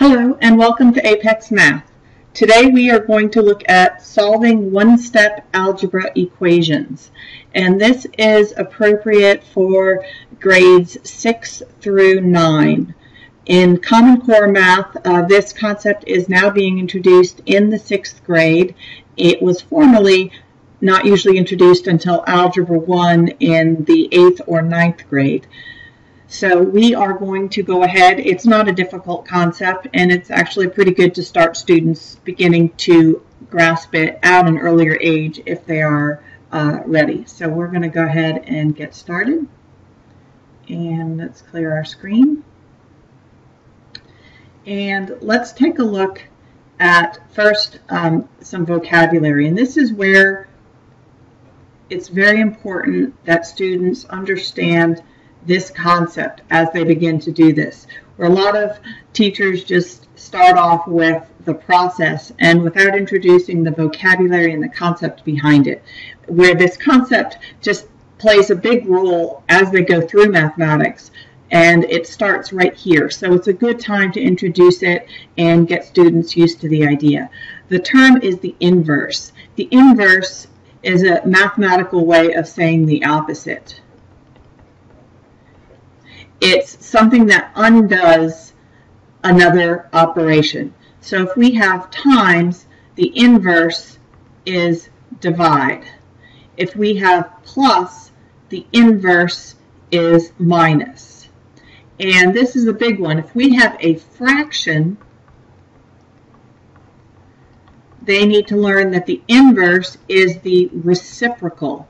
Hello and welcome to Apex Math. Today we are going to look at solving one-step algebra equations, and this is appropriate for grades 6 through 9. In Common Core Math, this concept is now being introduced in the 6th grade. It was formerly not usually introduced until Algebra 1 in the 8th or 9th grade. So we are going to go ahead. It's not a difficult concept, and it's actually pretty good to start students beginning to grasp it at an earlier age if they are ready. So we're going to go ahead and get started. And let's clear our screen. And let's take a look at first some vocabulary. And this is where it's very important that students understand this concept as they begin to do this, where a lot of teachers just start off with the process and without introducing the vocabulary and the concept behind it, where this concept just plays a big role as they go through mathematics, and it starts right here. So it's a good time to introduce it and get students used to the idea. The term is the inverse. The inverse is a mathematical way of saying the opposite. It's something that undoes another operation. So if we have times, the inverse is divide. If we have plus, the inverse is minus. And this is a big one. If we have a fraction, they need to learn that the inverse is the reciprocal.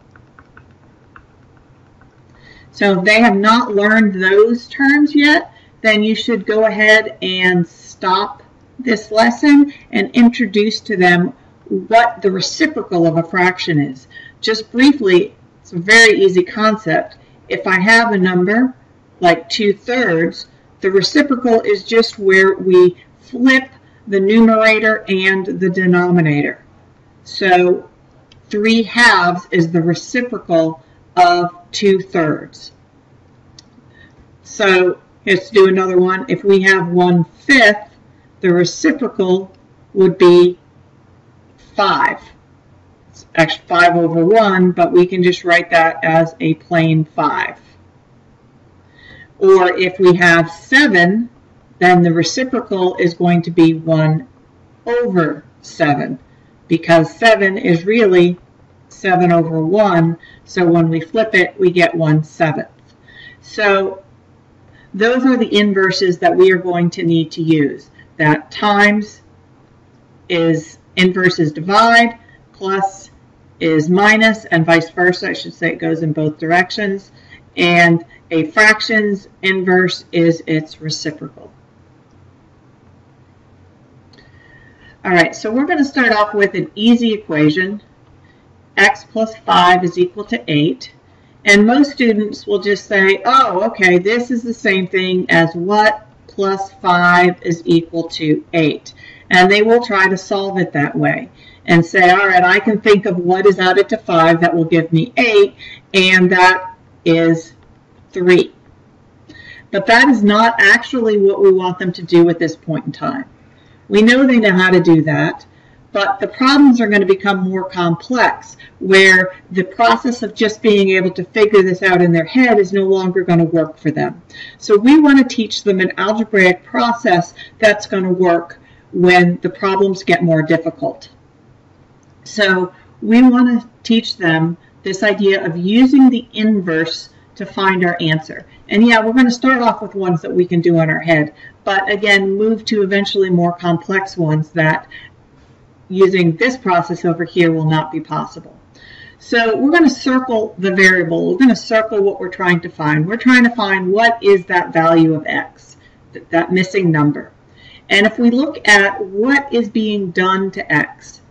So if they have not learned those terms yet, then you should go ahead and stop this lesson and introduce to them what the reciprocal of a fraction is. Just briefly, it's a very easy concept. If I have a number like 2/3, the reciprocal is just where we flip the numerator and the denominator. So 3/2 is the reciprocal of 2/3. So let's do another one. If we have 1/5, the reciprocal would be 5. It's actually 5/1, but we can just write that as a plain 5. Or if we have 7, then the reciprocal is going to be 1/7, because 7 is really 7/1, so when we flip it, we get 1/7. So those are the inverses that we are going to need to use. That times is inverse is divide, plus is minus, and vice versa. I should say it goes in both directions. And a fraction's inverse is its reciprocal. All right, so we're going to start off with an easy equation. X plus 5 is equal to 8, and most students will just say, oh, okay, this is the same thing as what plus 5 is equal to 8, and they will try to solve it that way and say, all right, I can think of what is added to 5 that will give me 8, and that is 3. But that is not actually what we want them to do at this point in time. We know they know how to do that, but the problems are going to become more complex, where the process of just being able to figure this out in their head is no longer going to work for them. So we want to teach them an algebraic process that's going to work when the problems get more difficult. So we want to teach them this idea of using the inverse to find our answer. And yeah, we're going to start off with ones that we can do in our head, but again, move to eventually more complex ones that using this process over here will not be possible. So we're going to circle the variable. We're going to circle what we're trying to find. We're trying to find what is that value of x, that missing number. And if we look at what is being done to x,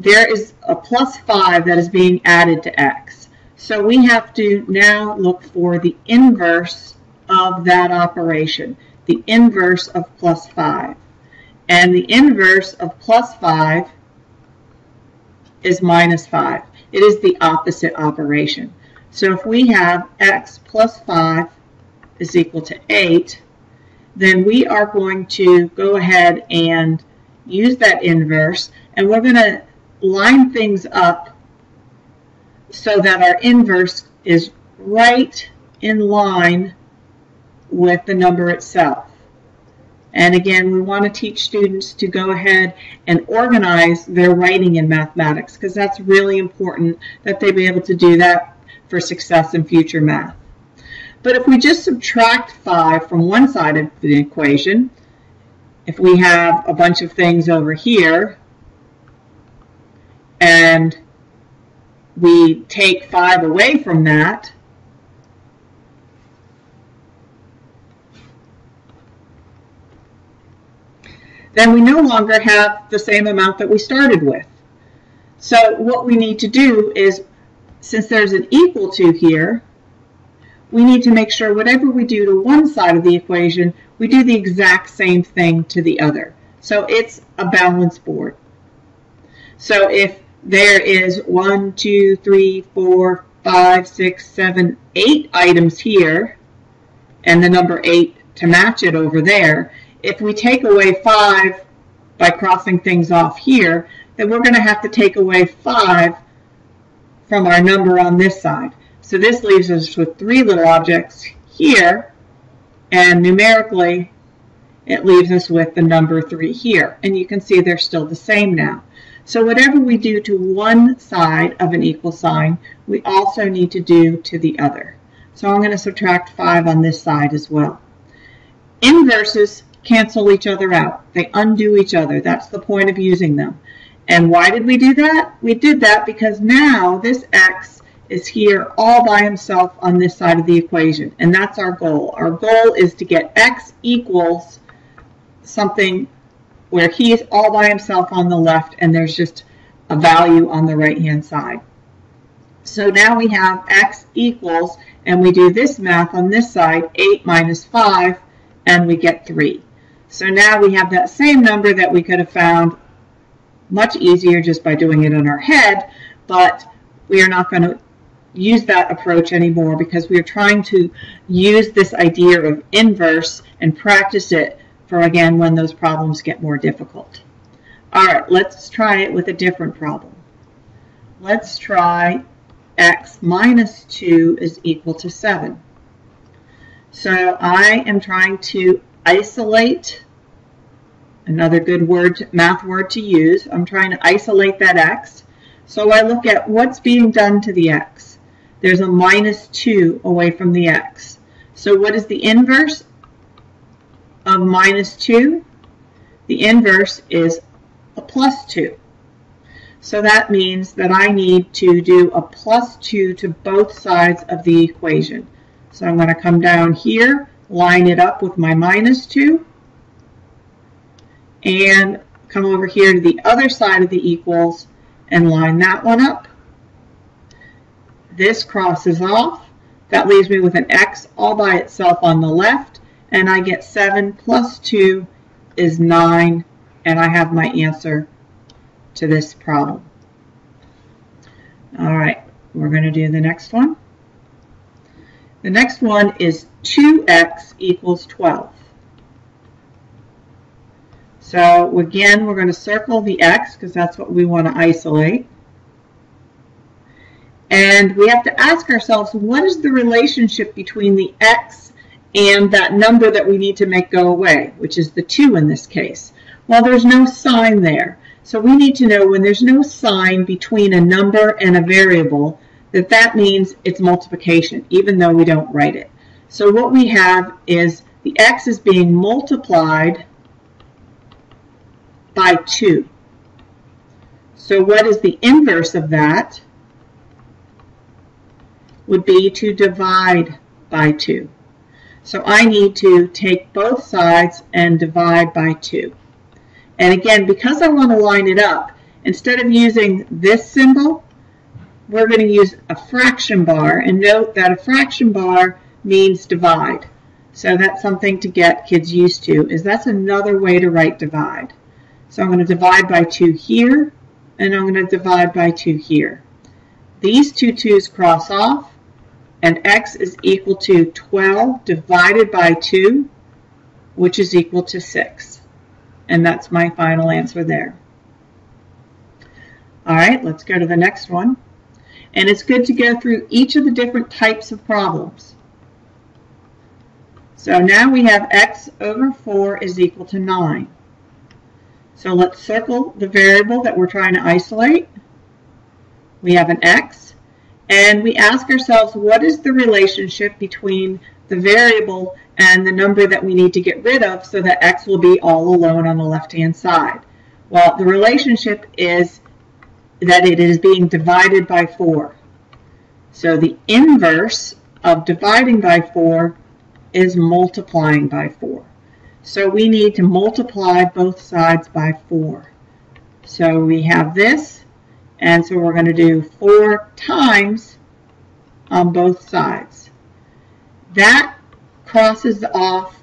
there is a plus 5 that is being added to x. So we have to now look for the inverse of that operation, the inverse of plus 5. And the inverse of plus 5 is minus 5. It is the opposite operation. So if we have x plus 5 is equal to 8, then we are going to go ahead and use that inverse, and we're going to line things up so that our inverse is right in line with the number itself. And again, we want to teach students to go ahead and organize their writing in mathematics, because that's really important that they be able to do that for success in future math. But if we just subtract 5 from one side of the equation, if we have a bunch of things over here, and we take 5 away from that, then we no longer have the same amount that we started with. So what we need to do is, since there's an equal to here, we need to make sure whatever we do to one side of the equation, we do the exact same thing to the other. So it's a balance board. So if there is 1, 2, 3, 4, 5, 6, 7, 8 items here, and the number 8 to match it over there, if we take away 5 by crossing things off here, then we're going to have to take away 5 from our number on this side. So this leaves us with 3 little objects here, and numerically it leaves us with the number 3 here. And you can see they're still the same now. So whatever we do to one side of an equal sign, we also need to do to the other. So I'm going to subtract 5 on this side as well. Inverses cancel each other out. They undo each other. That's the point of using them. And why did we do that? We did that because now this x is here all by himself on this side of the equation. And that's our goal. Our goal is to get x equals something where he is all by himself on the left and there's just a value on the right-hand side. So now we have x equals, and we do this math on this side, 8 minus 5, and we get 3. So now we have that same number that we could have found much easier just by doing it in our head, but we are not going to use that approach anymore because we are trying to use this idea of inverse and practice it for, again, when those problems get more difficult. All right, let's try it with a different problem. Let's try x minus 2 is equal to 7. So I am trying to isolate, another good word, math word to use. I'm trying to isolate that x. So I look at what's being done to the x. There's a minus 2 away from the x. So what is the inverse of minus 2? The inverse is a plus 2. So that means that I need to do a plus 2 to both sides of the equation. So I'm going to come down here, line it up with my minus 2, and come over here to the other side of the equals and line that one up. This crosses off. That leaves me with an x all by itself on the left, and I get 7 plus 2 is 9, and I have my answer to this problem. All right, we're going to do the next one. The next one is 2x equals 12. So again, we're going to circle the x because that's what we want to isolate. And we have to ask ourselves, what is the relationship between the x and that number that we need to make go away, which is the 2 in this case? Well, there's no sign there. So we need to know when there's no sign between a number and a variable, that means it's multiplication, even though we don't write it. So what we have is the x is being multiplied by 2. So what is the inverse of that? Would be to divide by 2. So I need to take both sides and divide by 2. And again, because I want to line it up, instead of using this symbol, we're going to use a fraction bar, and note that a fraction bar means divide. So that's something to get kids used to, is that's another way to write divide. So I'm going to divide by 2 here, and I'm going to divide by 2 here. These two 2's cross off, and x is equal to 12 divided by 2, which is equal to 6. And that's my final answer there. All right, let's go to the next one. And it's good to go through each of the different types of problems. So now we have x over 4 is equal to 9. So let's circle the variable that we're trying to isolate. We have an x, and we ask ourselves, what is the relationship between the variable and the number that we need to get rid of so that x will be all alone on the left-hand side? Well, the relationship is that it is being divided by 4. So the inverse of dividing by 4 is multiplying by 4. So we need to multiply both sides by 4. So we have this, and so we're going to do 4 times on both sides. That crosses off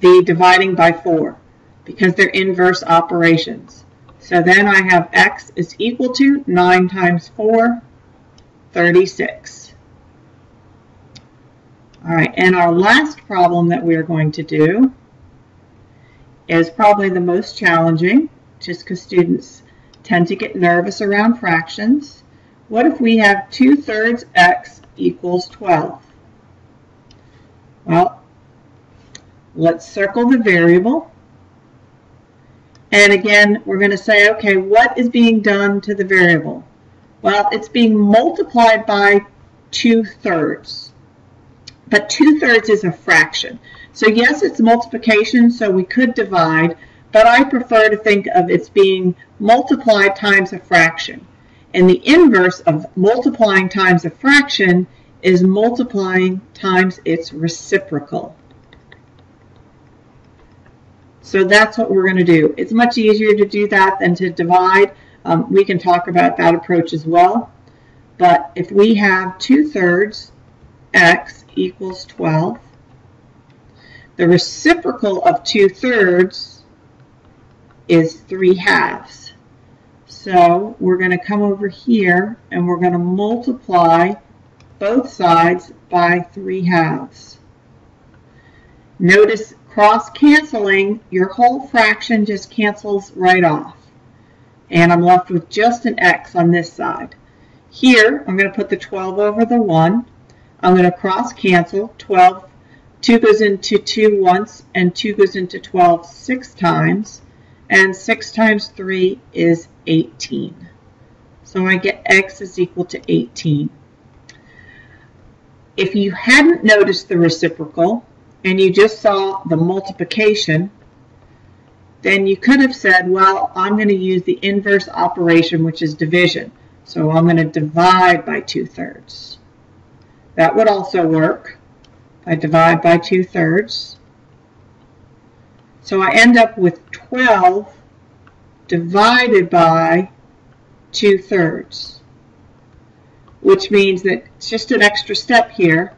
the dividing by 4 because they're inverse operations. So then I have x is equal to 9 times 4, 36. All right, and our last problem that we're going to do is probably the most challenging, just because students tend to get nervous around fractions. What if we have 2/3 x equals 12? Well, let's circle the variable. And again, we're going to say, okay, what is being done to the variable? Well, it's being multiplied by 2/3. But 2/3 is a fraction. So yes, it's multiplication, so we could divide, but I prefer to think of it's being multiplied times a fraction. And the inverse of multiplying times a fraction is multiplying times its reciprocal. So that's what we're going to do. It's much easier to do that than to divide. We can talk about that approach as well. But if we have 2/3 x equals 12, the reciprocal of 2/3 is 3/2. So we're going to come over here and we're going to multiply both sides by 3/2. Notice cross-canceling, your whole fraction just cancels right off. And I'm left with just an x on this side. Here, I'm going to put the 12 over the 1. I'm going to cross-cancel 12. 2 goes into 2 once, and 2 goes into 12 6 times. And 6 times 3 is 18. So I get x is equal to 18. If you hadn't noticed the reciprocal, and you just saw the multiplication, then you could have said, well, I'm going to use the inverse operation, which is division. So I'm going to divide by 2/3. That would also work. I divide by 2/3. So I end up with 12 divided by 2/3, which means that it's just an extra step here.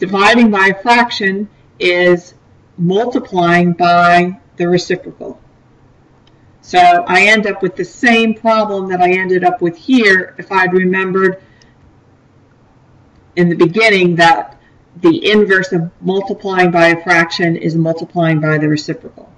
Dividing by a fraction is multiplying by the reciprocal. So I end up with the same problem that I ended up with here if I'd remembered in the beginning that the inverse of multiplying by a fraction is multiplying by the reciprocal.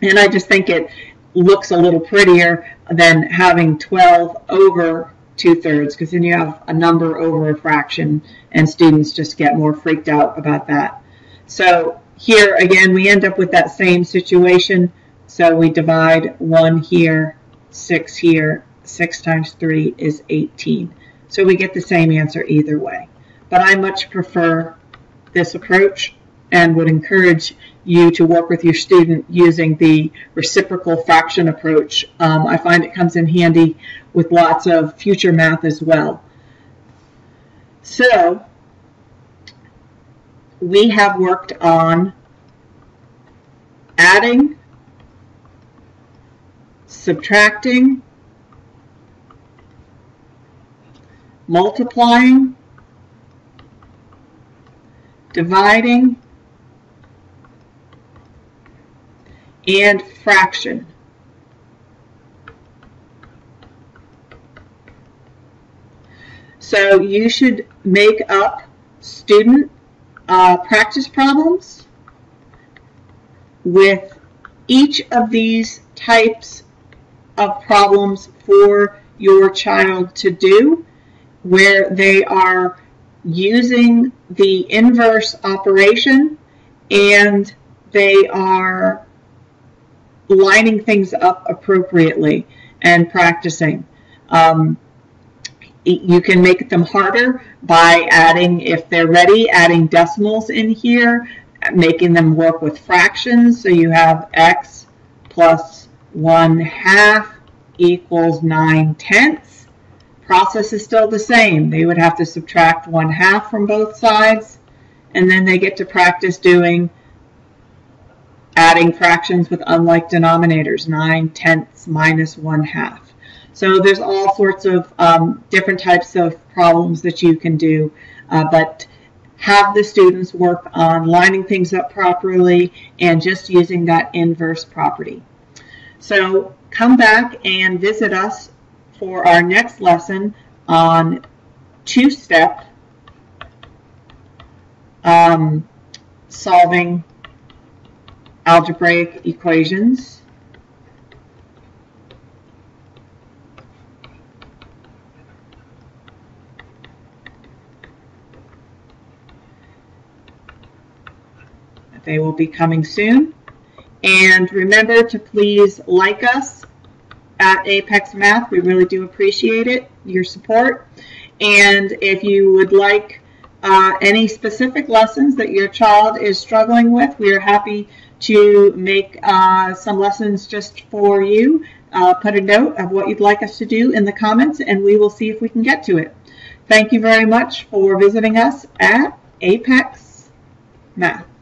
And I just think it looks a little prettier than having 12 over 2/3, because then you have a number over a fraction and students just get more freaked out about that. So here again we end up with that same situation. So we divide 1 here, 6 here, 6 times 3 is 18. So we get the same answer either way. But I much prefer this approach and would encourage you to work with your student using the reciprocal fraction approach. I find it comes in handy with lots of future math as well. So we have worked on adding, subtracting, multiplying, dividing, and fraction. So you should make up student practice problems with each of these types of problems for your child to do, where they are using the inverse operation and they are lining things up appropriately and practicing. You can make them harder by adding, if they're ready, adding decimals in here, making them work with fractions. So you have x plus 1/2 equals 9/10. Process is still the same. They would have to subtract 1/2 from both sides, and then they get to practice doing adding fractions with unlike denominators, 9/10 minus 1/2. So there's all sorts of different types of problems that you can do, but have the students work on lining things up properly and just using that inverse property. So come back and visit us for our next lesson on two-step solving algebraic equations. They will be coming soon. And remember to please like us at Apex Math. We really do appreciate it, your support. And if you would like any specific lessons that your child is struggling with, we are happy to make some lessons just for you. Put a note of what you'd like us to do in the comments, and we will see if we can get to it. Thank you very much for visiting us at Apex Math.